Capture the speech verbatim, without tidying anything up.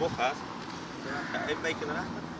hojas, él va a quedar.